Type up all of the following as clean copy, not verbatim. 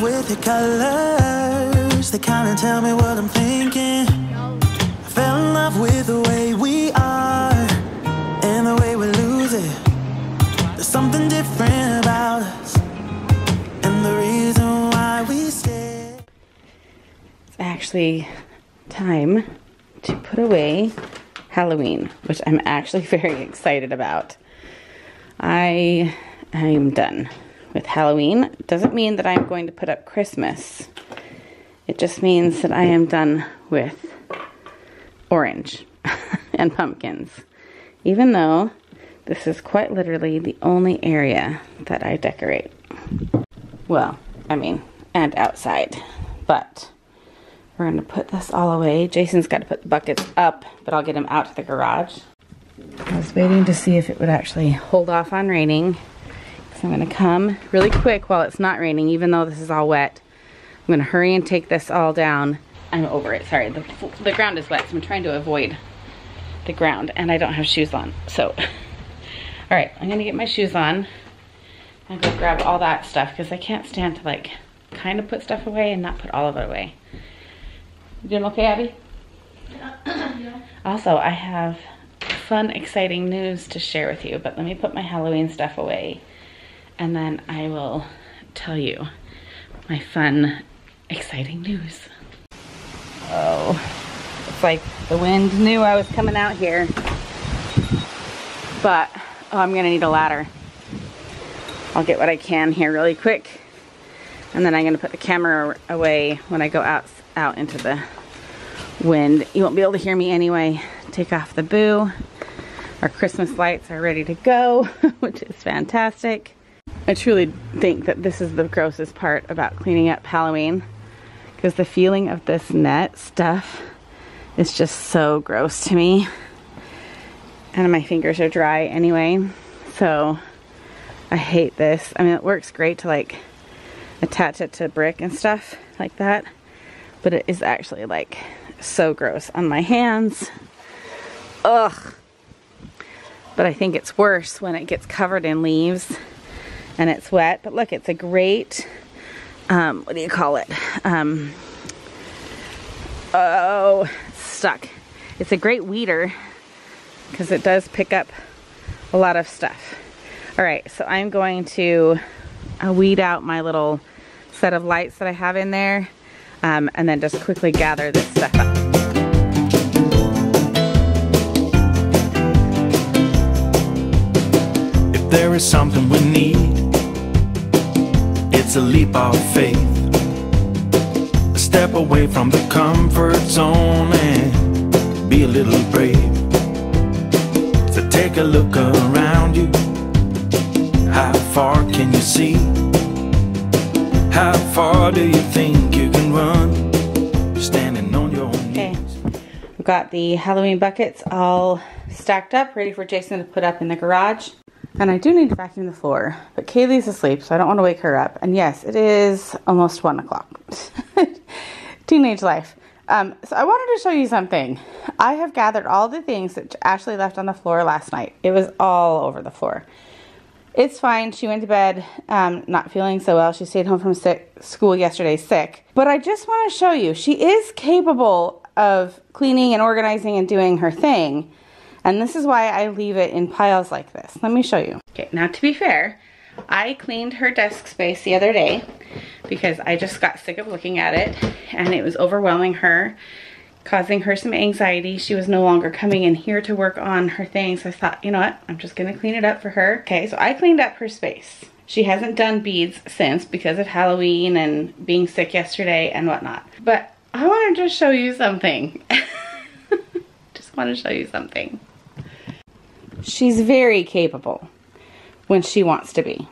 love with your colors. They kind of tell me what I'm thinking. I fell in love with the way we are and the way we lose it. There's something different about us and the reason why we stay. It's actually time to put away Halloween, which I'm actually very excited about. I am done with Halloween. It doesn't mean that I'm going to put up Christmas. It just means that I am done with orange and pumpkins. Even though this is quite literally the only area that I decorate. Well, I mean, and outside. But we're going to put this all away. Jason's got to put the buckets up, but I'll get him out to the garage. I was waiting to see if it would actually hold off on raining. So I'm going to come really quick while it's not raining, even though this is all wet. I'm going to hurry and take this all down. I'm over it. Sorry, the ground is wet, so I'm trying to avoid the ground, and I don't have shoes on. So, all right, I'm going to get my shoes on and go grab all that stuff because I can't stand to like kind of put stuff away and not put all of it away. You doing okay, Abby? Yeah. Also, I have fun, exciting news to share with you, but let me put my Halloween stuff away. And then I will tell you my fun, exciting news. Oh, it's like the wind knew I was coming out here. But, oh, I'm gonna need a ladder. I'll get what I can here really quick. And then I'm gonna put the camera away when I go out into the wind. You won't be able to hear me anyway. Take off the boo. Our Christmas lights are ready to go, which is fantastic. I truly think that this is the grossest part about cleaning up Halloween, because the feeling of this net stuff is just so gross to me. And my fingers are dry anyway, so I hate this. I mean, it works great to like attach it to brick and stuff like that, but it is actually like so gross on my hands. Ugh. But I think it's worse when it gets covered in leaves. And it's wet, but look, it's a great, what do you call it? Oh, stuck. It's a great weeder because it does pick up a lot of stuff. All right, so I'm going to weed out my little set of lights that I have in there and then just quickly gather this stuff up. If there is something we need, it's a leap of faith, a step away from the comfort zone and be a little brave. So take a look around you, how far can you see? How far do you think you can run, standing on your own knees? Okay, I've got the Halloween buckets all stacked up, ready for Jason to put up in the garage. And I do need to vacuum the floor, but Kaylee's asleep, so I don't want to wake her up. And yes, it is almost 1 o'clock. Teenage life. So I wanted to show you something. I have gathered all the things that Ashley left on the floor last night. It was all over the floor. It's fine. She went to bed not feeling so well. She stayed home from school yesterday sick. But I just want to show you, she is capable of cleaning and organizing and doing her thing. And this is why I leave it in piles like this. Let me show you. Okay, now to be fair, I cleaned her desk space the other day because I just got sick of looking at it and it was overwhelming her, causing her some anxiety. She was no longer coming in here to work on her things. So I thought, you know what, I'm just gonna clean it up for her. Okay, so I cleaned up her space. She hasn't done beads since because of Halloween and being sick yesterday and whatnot. But I wanted to show you something. Just wanna show you something. She's very capable when she wants to be.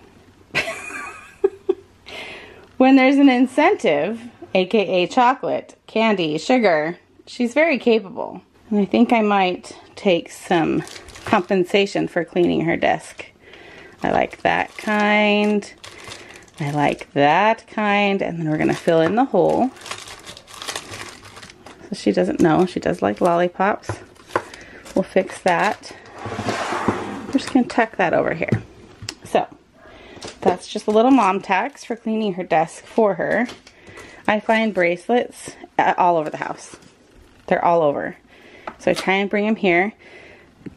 When there's an incentive, aka chocolate, candy, sugar, she's very capable. And I think I might take some compensation for cleaning her desk. I like that kind. I like that kind. And then we're gonna fill in the hole. So she doesn't know. She does like lollipops. We'll fix that. We're just gonna tuck that over here. So That's just a little mom tax for cleaning her desk for her. I find bracelets all over the house. They're all over. So I try and bring them here.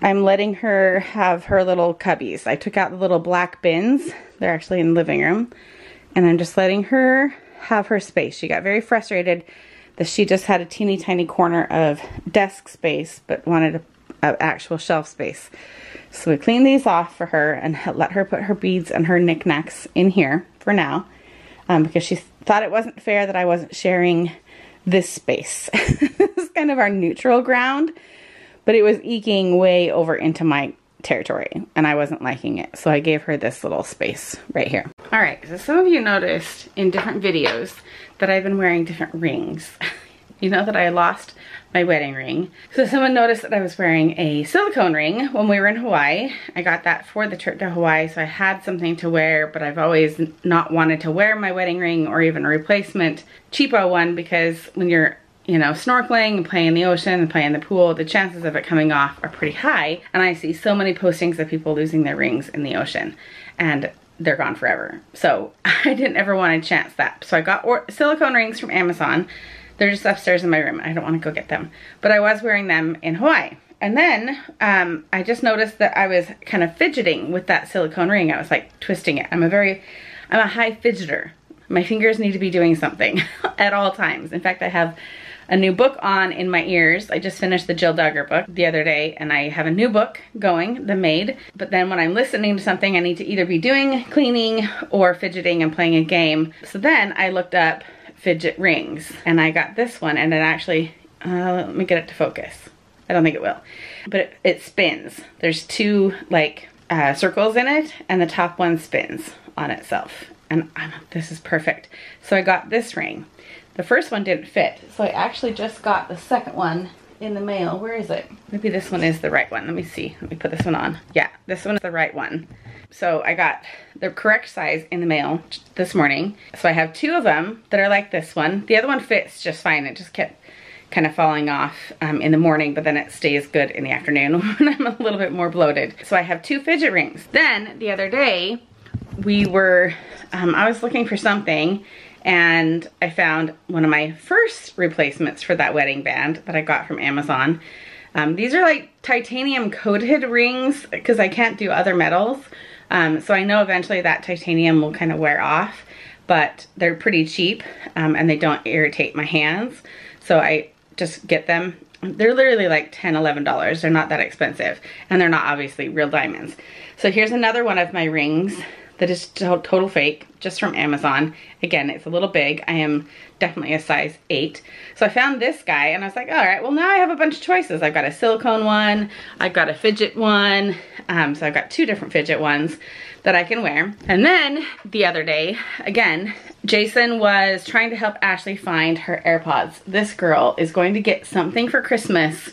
I'm letting her have her little cubbies. I took out the little black bins. They're actually in the living room. And I'm just letting her have her space. She got very frustrated that she just had a teeny tiny corner of desk space, but wanted an actual shelf space. So we cleaned these off for her and let her put her beads and her knickknacks in here for now, because she thought it wasn't fair that I wasn't sharing this space. This is kind of our neutral ground, but it was eking way over into my territory and I wasn't liking it. So I gave her this little space right here. All right, so some of you noticed in different videos that I've been wearing different rings. You know that I lost my wedding ring. So someone noticed that I was wearing a silicone ring when we were in Hawaii. I got that for the trip to Hawaii, so I had something to wear, but I've always not wanted to wear my wedding ring or even a replacement cheapo one, because when you're, you know, snorkeling and playing in the ocean and playing in the pool, the chances of it coming off are pretty high. And I see so many postings of people losing their rings in the ocean and they're gone forever. So I didn't ever want to chance that. So I got silicone rings from Amazon. They're just upstairs in my room. I don't want to go get them. But I was wearing them in Hawaii. And then I just noticed that I was kind of fidgeting with that silicone ring. I was like twisting it. I'm a high fidgeter. My fingers need to be doing something at all times. In fact, I have a new book on in my ears. I just finished the Jill Duggar book the other day, and I have a new book going, The Maid. But then when I'm listening to something, I need to either be doing cleaning or fidgeting and playing a game. So then I looked up fidget rings and I got this one, and it actually, let me get it to focus. I don't think it will, but it spins. There's two like circles in it, and the top one spins on itself. And I'm like, this is perfect. So I got this ring. The first one didn't fit, so I actually just got the second one in the mail. Where is it? Maybe this one is the right one. Let me see. Let me put this one on. Yeah, this one is the right one. So I got the correct size in the mail this morning. So I have two of them that are like this one. The other one fits just fine. It just kept kind of falling off in the morning, but then it stays good in the afternoon when I'm a little bit more bloated. So I have two fidget rings. Then the other day, we were, I was looking for something, and I found one of my first replacements for that wedding band that I got from Amazon. These are like titanium coated rings because I can't do other metals. So I know eventually that titanium will kind of wear off, but they're pretty cheap and they don't irritate my hands. So I just get them. They're literally like $10, $11. They're not that expensive, and they're not obviously real diamonds. So here's another one of my rings that is total fake, just from Amazon. Again, it's a little big. I am definitely a size 8. So I found this guy and I was like, all right, well now I have a bunch of choices. I've got a silicone one, I've got a fidget one. So I've got two different fidget ones that I can wear. And then the other day, again, Jason was trying to help Ashley find her AirPods. This girl is going to get something for Christmas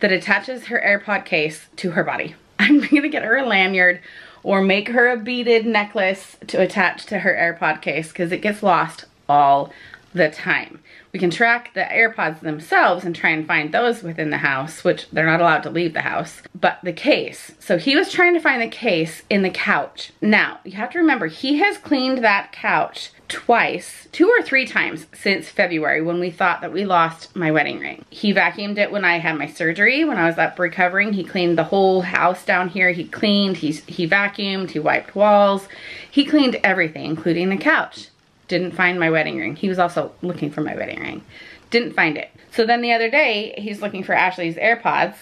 that attaches her AirPod case to her body. I'm gonna get her a lanyard or make her a beaded necklace to attach to her AirPod case, because it gets lost all the time. We can track the AirPods themselves and try and find those within the house, which they're not allowed to leave the house, but the case. So he was trying to find the case in the couch. Now, you have to remember, he has cleaned that couch twice, 2 or 3 times since February, when we thought that we lost my wedding ring. He vacuumed it when I had my surgery, when I was up recovering. He cleaned the whole house down here. He cleaned, he vacuumed, he wiped walls. He cleaned everything, including the couch. Didn't find my wedding ring. He was also looking for my wedding ring. Didn't find it. So then the other day, he's looking for Ashley's AirPods.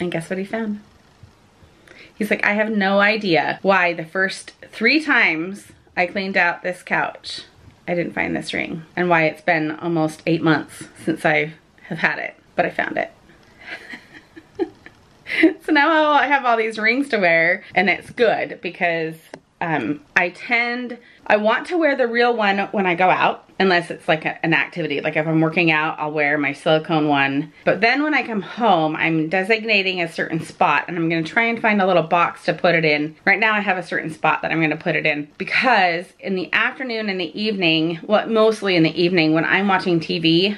And guess what he found? He's like, I have no idea why the first 3 times I cleaned out this couch, I didn't find this ring, and why it's been almost 8 months since I have had it, but I found it. So now I have all these rings to wear, and it's good because I want to wear the real one when I go out, unless it's like an activity. Like if I'm working out, I'll wear my silicone one. But then when I come home, I'm designating a certain spot, and I'm going to try and find a little box to put it in. Right now I have a certain spot that I'm going to put it in, because in the afternoon and the evening, well, mostly in the evening when I'm watching TV,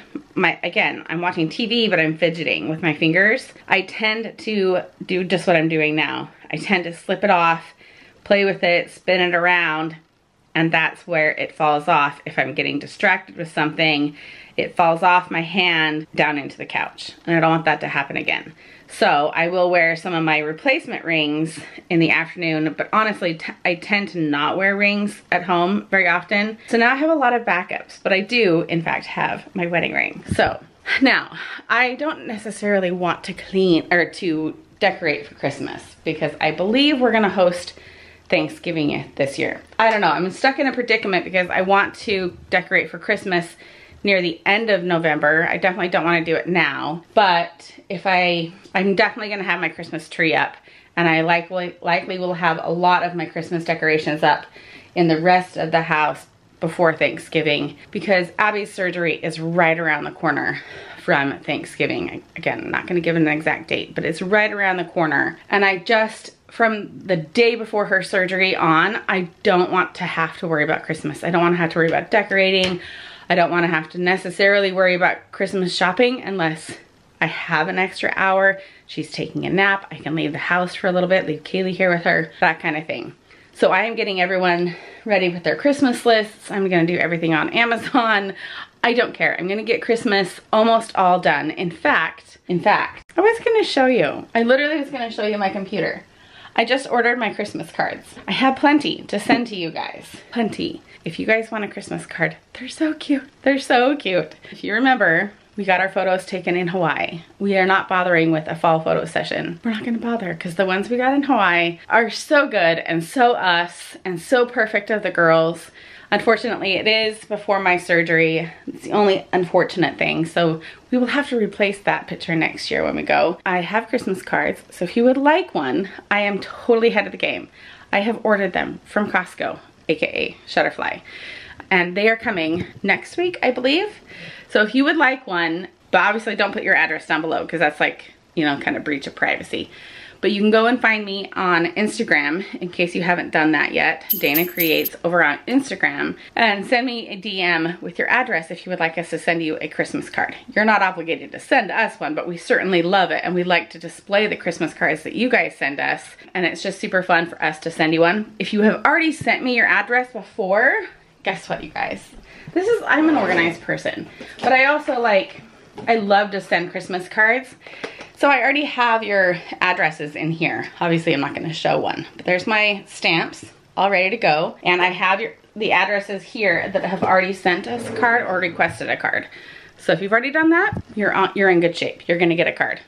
again, I'm watching TV, but I'm fidgeting with my fingers. I tend to do just what I'm doing now. I tend to slip it off, play with it, spin it around, and that's where it falls off. If I'm getting distracted with something, it falls off my hand down into the couch, and I don't want that to happen again. So I will wear some of my replacement rings in the afternoon, but honestly, I tend to not wear rings at home very often. So now I have a lot of backups, but I do in fact have my wedding ring. So now I don't necessarily want to clean or to decorate for Christmas because I believe we're gonna host Thanksgiving this year. I don't know, I'm stuck in a predicament because I want to decorate for Christmas near the end of November. I definitely don't want to do it now, but if I'm definitely going to have my Christmas tree up, and I likely will have a lot of my Christmas decorations up in the rest of the house before Thanksgiving because Abby's surgery is right around the corner from Thanksgiving. Again, I'm not going to give an exact date, but it's right around the corner, and I just, from the day before her surgery on, I don't want to have to worry about Christmas. I don't want to have to worry about decorating. I don't want to have to necessarily worry about Christmas shopping unless I have an extra hour. She's taking a nap. I can leave the house for a little bit, leave Kaylee here with her, that kind of thing. So I am getting everyone ready with their Christmas lists. I'm going to do everything on Amazon. I don't care. I'm going to get Christmas almost all done. In fact, I was going to show you. I literally was going to show you my computer. I just ordered my Christmas cards. I have plenty to send to you guys. Plenty. If you guys want a Christmas card, they're so cute. They're so cute. If you remember, we got our photos taken in Hawaii. We are not bothering with a fall photo session. We're not gonna bother because the ones we got in Hawaii are so good and so us and so perfect of the girls. Unfortunately, it is before my surgery. It's the only unfortunate thing. So we will have to replace that picture next year when we go. I have Christmas cards, so if you would like one, I am totally ahead of the game. I have ordered them from Costco, AKA Shutterfly. And they are coming next week, I believe. So if you would like one, but obviously don't put your address down below because that's like, you know, kind of breach of privacy. But you can go and find me on Instagram in case you haven't done that yet. Dayna Creates over on Instagram, and send me a DM with your address if you would like us to send you a Christmas card. You're not obligated to send us one, but we certainly love it, and we like to display the Christmas cards that you guys send us, and it's just super fun for us to send you one. If you have already sent me your address before, guess what, you guys? I'm an organized person, but I also I love to send Christmas cards. So I already have your addresses in here. Obviously, I'm not going to show one, but there's my stamps all ready to go. And I have the addresses here that have already sent us a card or requested a card. So if you've already done that, you're in good shape. You're going to get a card.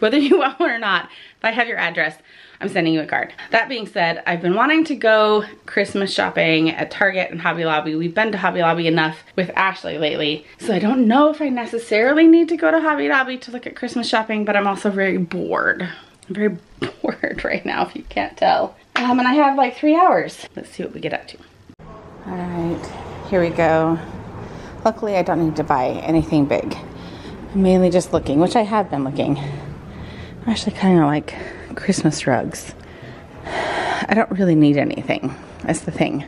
Whether you want one or not, if I have your address, I'm sending you a card. That being said, I've been wanting to go Christmas shopping at Target and Hobby Lobby. We've been to Hobby Lobby enough with Ashley lately, so I don't know if I necessarily need to go to Hobby Lobby to look at Christmas shopping, but I'm also very bored. I'm very bored right now, if you can't tell. And I have like 3 hours. Let's see what we get up to. All right, here we go. Luckily, I don't need to buy anything big. I'm mainly just looking, which I have been looking. I actually kind of like Christmas rugs. I don't really need anything, that's the thing.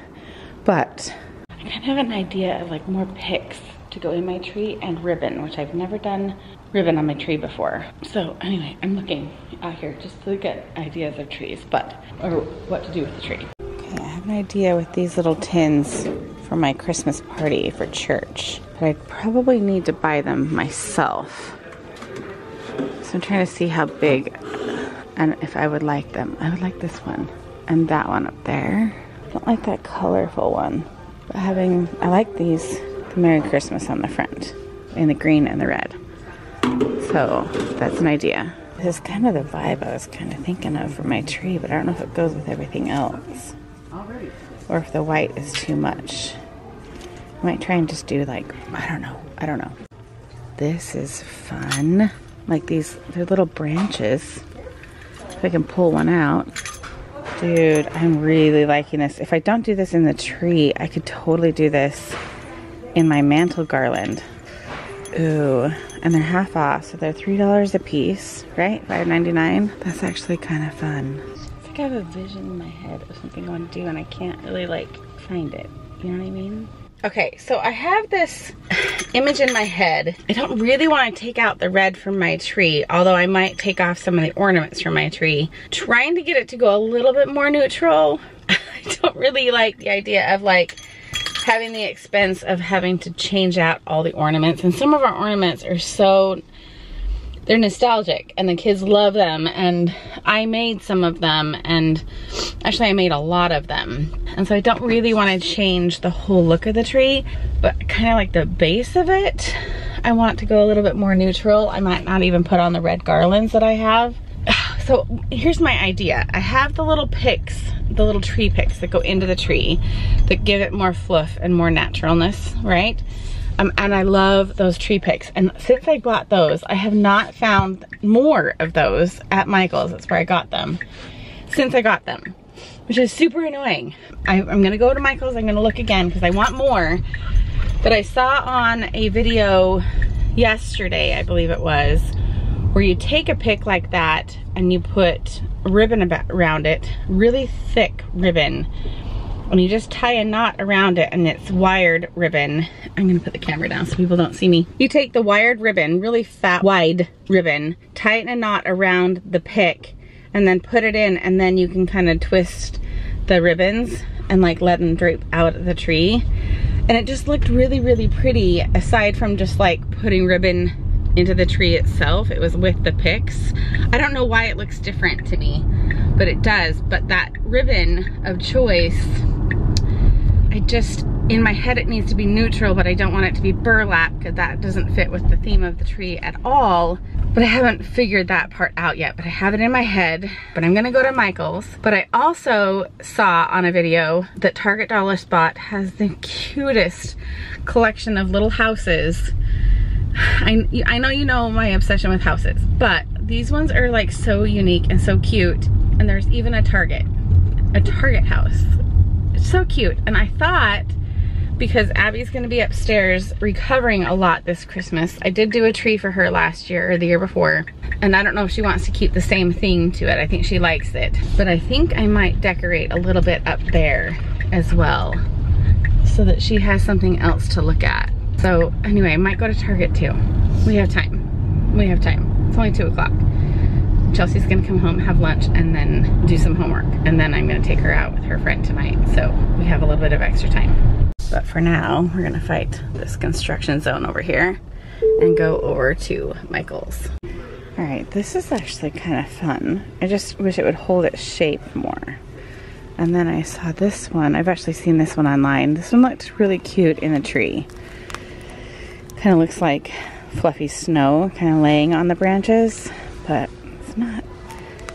But I kind of have an idea of like more picks to go in my tree, and ribbon, which I've never done ribbon on my tree before. So anyway, I'm looking out here just to get ideas of trees, or what to do with the tree. Okay, I have an idea with these little tins for my Christmas party for church, but I'd probably need to buy them myself. So I'm trying to see how big and if I would like them. I would like this one and that one up there. I don't like that colorful one. But I like these, the Merry Christmas on the front in the green and the red. So that's an idea. This is kind of the vibe I was kind of thinking of for my tree, but I don't know if it goes with everything else. Or if the white is too much. I might try and just do I don't know. This is fun. Like these, they're little branches. If I can pull one out. Dude, I'm really liking this. If I don't do this in the tree, I could totally do this in my mantle garland. Ooh, and they're half off, so they're $3 a piece, right? $5.99. That's actually kind of fun. It's like I have a vision in my head of something I want to do, and I can't really find it. You know what I mean? Okay, so I have this image in my head. I don't really want to take out the red from my tree, although I might take off some of the ornaments from my tree. Trying to get it to go a little bit more neutral. I don't really like the idea of like having the expense of having to change out all the ornaments. And some of our ornaments are so, they're nostalgic and the kids love them, and I made some of them, and actually I made a lot of them. And so I don't really want to change the whole look of the tree, but kind of like the base of it, I want to go a little bit more neutral. I might not even put on the red garlands that I have. So here's my idea. I have the little picks, the little tree picks that go into the tree that give it more fluff and more naturalness, right? And I love those tree picks. And since I bought those, I have not found more of those at Michael's. That's where I got them. Since I got them, which is super annoying. I'm gonna go to Michael's, I'm gonna look again because I want more. But I saw on a video yesterday, I believe it was, where you take a pick like that and you put ribbon around it, really thick ribbon, and you just tie a knot around it, and it's wired ribbon. I'm gonna put the camera down so people don't see me. You take the wired ribbon, really fat, wide ribbon, tie it in a knot around the pick, and then put it in, and then you can kind of twist the ribbons and like let them drape out of the tree. And it just looked really, really pretty, aside from just like putting ribbon into the tree itself. It was with the picks. I don't know why it looks different to me, but it does. But that ribbon of choice, I just, in my head it needs to be neutral, but I don't want it to be burlap because that doesn't fit with the theme of the tree at all. But I haven't figured that part out yet, but I have it in my head. But I'm gonna go to Michael's. But I also saw on a video that Target Dollar Spot has the cutest collection of little houses. I know you know my obsession with houses, but these ones are like so unique and so cute. And there's even a Target house. It's so cute. And I thought, because Abby's gonna be upstairs recovering a lot this Christmas, I did do a tree for her last year or the year before, and I don't know if she wants to keep the same theme to it. I think she likes it, but I think I might decorate a little bit up there as well so that she has something else to look at. So anyway, I might go to Target too. We have time. We have time. It's only 2 o'clock. Chelsea's gonna come home, have lunch, and then do some homework. And then I'm gonna take her out with her friend tonight. So we have a little bit of extra time. But for now, we're gonna fight this construction zone over here and go over to Michael's. All right, this is actually kind of fun. I just wish it would hold its shape more. And then I saw this one. I've actually seen this one online. This one looked really cute in a tree. Kind of looks like fluffy snow kind of laying on the branches, but it's not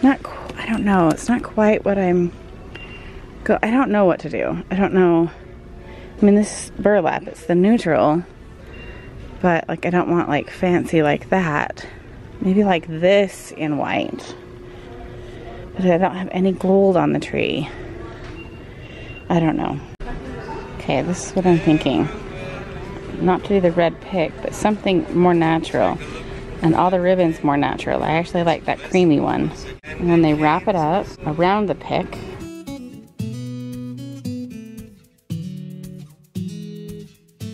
I don't know, it's not quite what I don't know what to do. I don't know. I mean, this is burlap, it's the neutral, but like I don't want like fancy like that. Maybe like this in white, but I don't have any gold on the tree. I don't know. Okay, this is what I'm thinking. Not to do the red pick, but something more natural, and all the ribbons more natural. I actually like that creamy one. And then they wrap it up around the pick.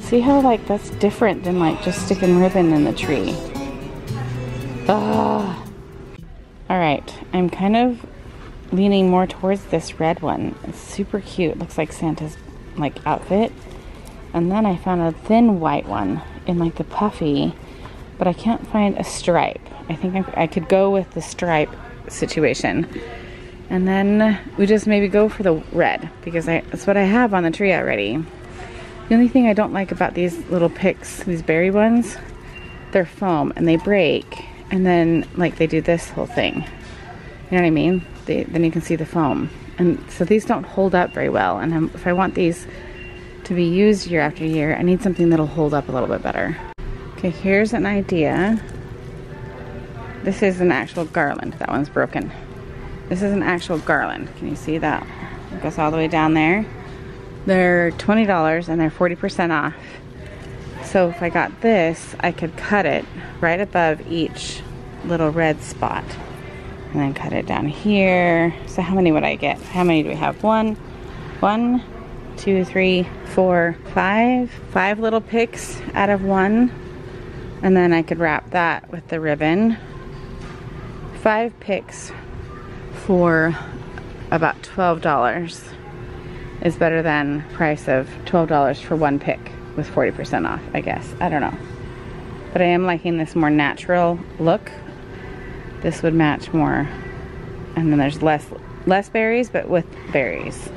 See how like that's different than like just sticking ribbon in the tree. Ugh. All right, I'm kind of leaning more towards this red one. It's super cute. It looks like Santa's like outfit. And then I found a thin white one in like the puffy, but I can't find a stripe. I think I could go with the stripe situation. And then we just maybe go for the red because that's what I have on the tree already. The only thing I don't like about these little picks, these berry ones, they're foam and they break. And then like they do this whole thing. You know what I mean? Then you can see the foam. And so these don't hold up very well. And if I want these to be used year after year, I need something that'll hold up a little bit better. Okay, here's an idea. This is an actual garland. That one's broken. This is an actual garland. Can you see that? It goes all the way down there. They're $20 and they're 40% off. So if I got this, I could cut it right above each little red spot and then cut it down here. So how many would I get? How many do we have? One, 2, 3, 4, 5. 5 little picks out of one. And then I could wrap that with the ribbon. 5 picks for about $12. is better than price of $12 for one pick with 40% off, I guess. I don't know. But I am liking this more natural look. This would match more. And then there's less berries, but with berries.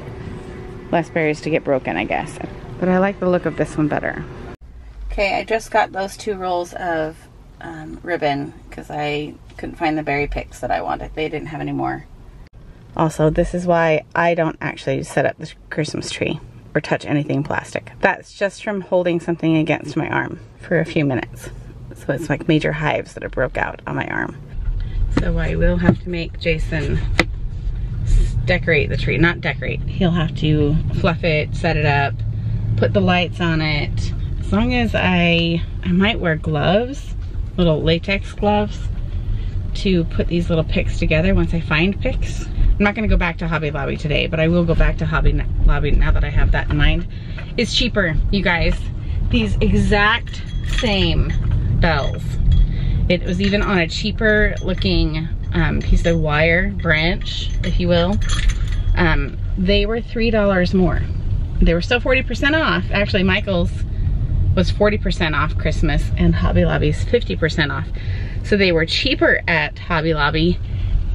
Less berries to get broken, I guess. But I like the look of this one better. Okay, I just got those 2 rolls of ribbon because I couldn't find the berry picks that I wanted. They didn't have any more. Also, this is why I don't actually set up the Christmas tree or touch anything plastic. That's just from holding something against my arm for a few minutes. So it's like major hives that have broke out on my arm. So I will have to make Jason decorate the tree. Not decorate. He'll have to fluff it, set it up, put the lights on it. As long as I might wear gloves, little latex gloves, to put these little picks together once I find picks. I'm not gonna go back to Hobby Lobby today, but I will go back to Hobby Lobby now that I have that in mind. It's cheaper, you guys. These exact same bells. It was even on a cheaper looking piece of wire branch, if you will. They were $3 more. They were still 40% off. Actually, Michael's was 40% off Christmas and Hobby Lobby's 50% off. So they were cheaper at Hobby Lobby,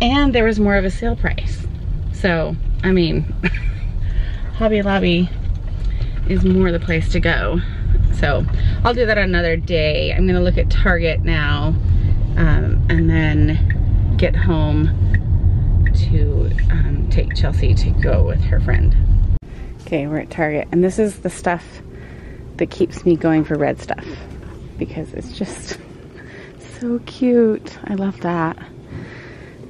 and there was more of a sale price. So, I mean, Hobby Lobby is more the place to go. So I'll do that another day. I'm gonna look at Target now and then get home to take Chelsea to go with her friend. Okay, we're at Target, and this is the stuff that keeps me going for red stuff because it's just so cute. I love that.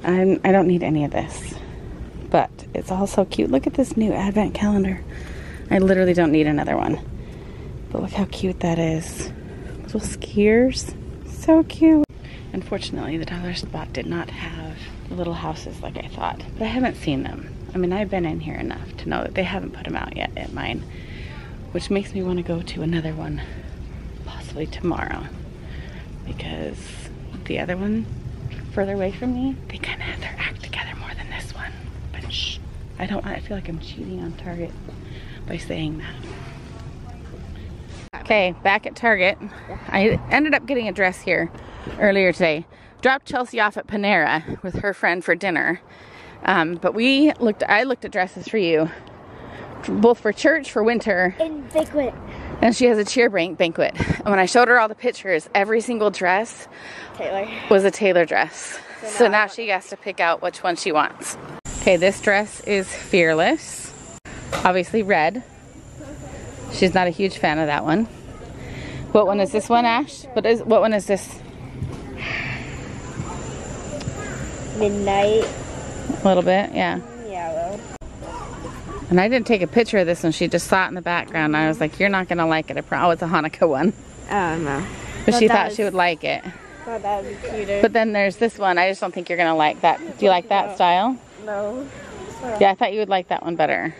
I don't need any of this, but it's all so cute. Look at this new advent calendar. I literally don't need another one, but look how cute that is. Little skiers, so cute. Unfortunately, the dollar spot did not have the little houses like I thought, but I haven't seen them. I mean, I've been in here enough to know that they haven't put them out yet at mine, which makes me want to go to another one, possibly tomorrow, because the other one further away from me, they kind of have their act together more than this one. But shh, I don't want, I feel like I'm cheating on Target by saying that. Okay, back at Target. I ended up getting a dress here earlier today. Dropped Chelsea off at Panera with her friend for dinner. But I looked at dresses for you, both for church, for winter. And banquet. And she has a cheer banquet. And when I showed her all the pictures, every single dress was a Taylor dress. So now she has to pick out which one she wants. Okay, this dress is Fearless. Obviously red. She's not a huge fan of that one. What one is this one, Ash? What one is this? Midnight. A little bit, yeah. Yellow. And I didn't take a picture of this one. She just saw it in the background. And I was like, you're not going to like it. Oh, it's a Hanukkah one. Oh, no. But she thought she would like it. Thought that would be cuter. But then there's this one. I just don't think you're going to like that. Do you like that style? No. Yeah, I thought you would like that one better.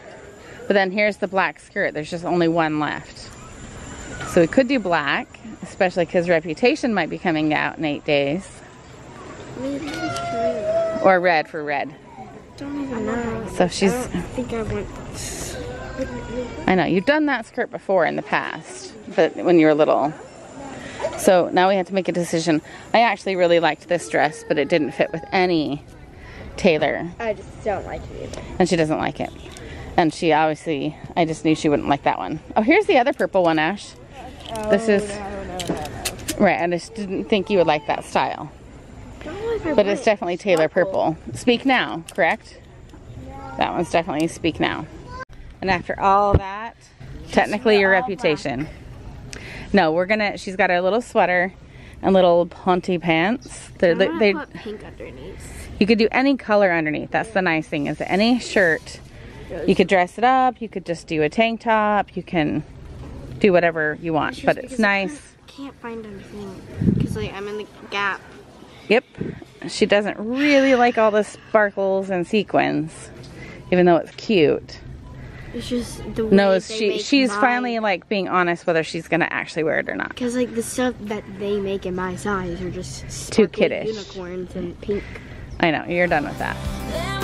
But then here's the black skirt. There's just only one left. So we could do black, especially because Reputation might be coming out in 8 days. Or red for red. I don't even know. So she's. I don't think I want this. I know you've done that skirt before in the past, but when you were little. So now we have to make a decision. I actually really liked this dress, but it didn't fit with any tailor. I just don't like it either. And she doesn't like it. And she obviously, I just knew she wouldn't like that one. Oh, here's the other purple one, Ash. Oh, this is. No. Right, I just didn't think you would like that style. But it's definitely Taylor purple. Speak Now, correct? That one's definitely Speak Now. And after all that, technically your Reputation. No, we're gonna, she's got her little sweater and little ponte pants. They put pink underneath. You could do any color underneath. That's the nice thing, is any shirt. You could dress it up, you could just do a tank top, you can do whatever you want, but it's nice. I can't find anything, because like, I'm in the Gap. Yep, she doesn't really like all the sparkles and sequins, even though it's cute. It's just the way she's finally like being honest whether she's gonna actually wear it or not. Because like the stuff that they make in my size are just too kiddish. Unicorns and pink. I know, you're done with that.